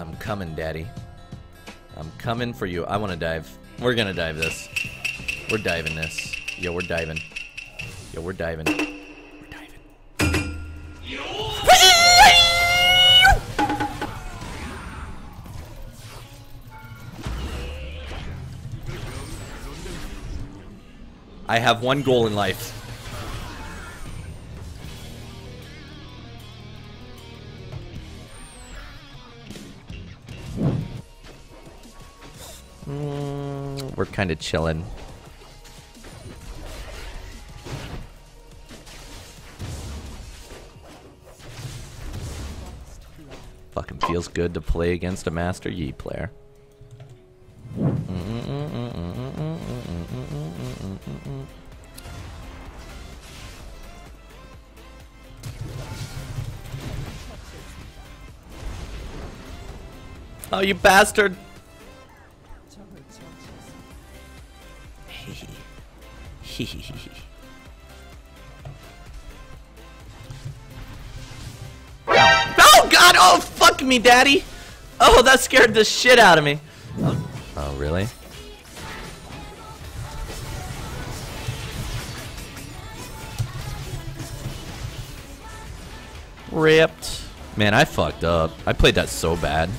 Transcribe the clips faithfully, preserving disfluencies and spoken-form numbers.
I'm coming, daddy. I'm coming for you. I want to dive. We're going to dive this. We're diving this. Yo, we're diving. Yo, we're diving. We're diving. I have one goal in life. Mm, we're kind of chilling. Fucking feels good to play against a Master Yi player. Oh, you bastard! Oh god! Oh fuck me, daddy! Oh, that scared the shit out of me. Oh, oh really? Ripped. Man, I fucked up. I played that so bad.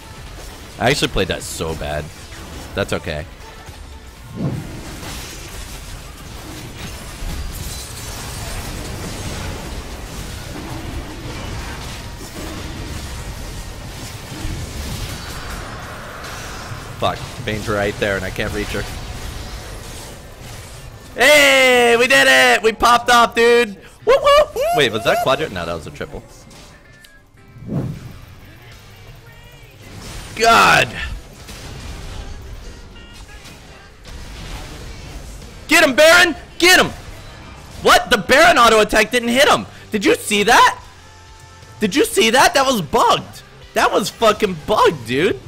I actually played that so bad. That's okay. Fuck. Bane's right there and I can't reach her. Hey! We did it! We popped off, dude! Woo woo! Wait, was that quadra? No, that was a triple. God! Get him, Baron! Get him! What? The Baron auto-attack didn't hit him! Did you see that? Did you see that? That was bugged! That was fucking bugged, dude!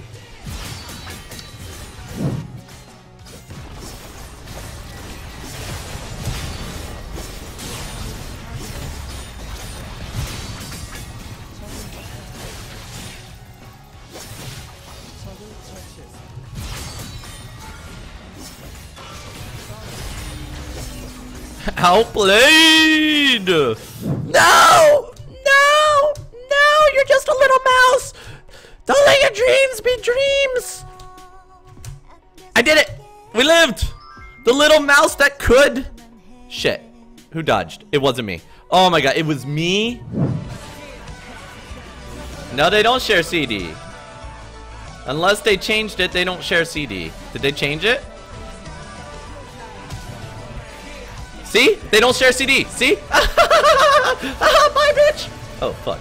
Outplayed! No! No! No! You're just a little mouse! Don't let your dreams be dreams! I did it! We lived! The little mouse that could! Shit. Who dodged? It wasn't me. Oh my god, it was me? No, they don't share C D. Unless they changed it, they don't share C D. Did they change it? See? They don't share C D. See? Ah, my bitch! Oh, fuck.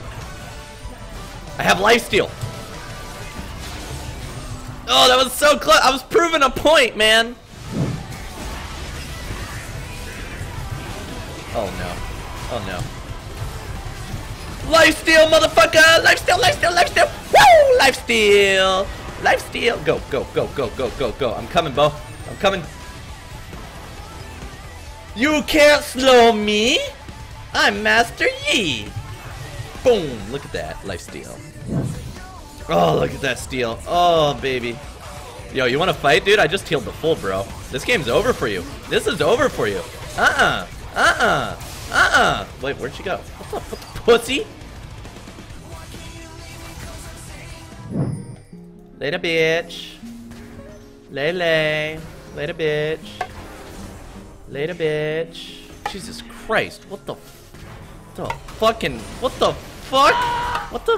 I have lifesteal. Oh, that was so close. I was proving a point, man. Oh, no. Oh, no. Lifesteal, motherfucker! Lifesteal, lifesteal, lifesteal! Woo! Lifesteal! Lifesteal! Go, go, go, go, go, go, go. I'm coming, Bo. I'm coming. You can't slow me! I'm Master Yi! Boom! Look at that. Life steal. Oh, look at that steal. Oh, baby. Yo, you wanna fight, dude? I just healed the full, bro. This game's over for you. This is over for you. Uh-uh. Uh-uh. Uh-uh. Wait, where'd she go? What the, what the pussy? Later, bitch. Lele. Later, bitch. Later, bitch. Jesus Christ, what the what the fucking what the fuck? What the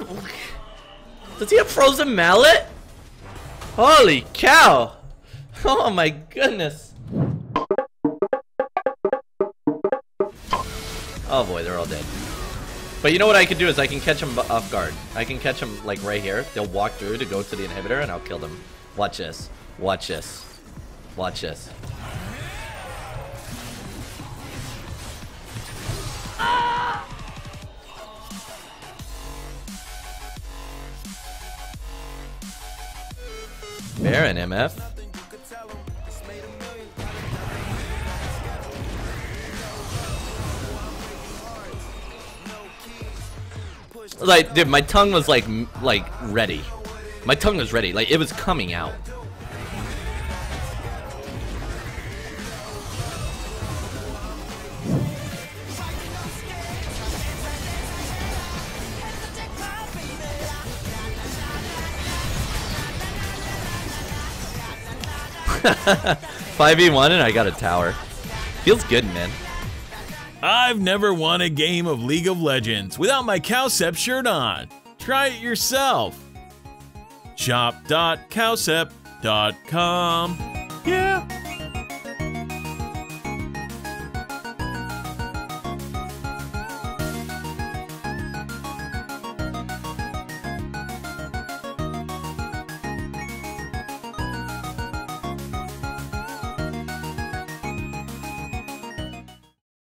does he have frozen mallet? Holy cow! Oh my goodness. Oh boy, they're all dead. But you know what I can do is I can catch them off guard. I can catch them like right here. They'll walk through to go to the inhibitor and I'll kill them. Watch this. Watch this. Watch this. Baron M F. Like, dude, my tongue was like, like ready. My tongue was ready, like it was coming out. five v one and I got a tower. Feels good, man. I've never won a game of League of Legends without my Cowsep shirt on. Try it yourself. shop dot cowsep dot com. Yeah.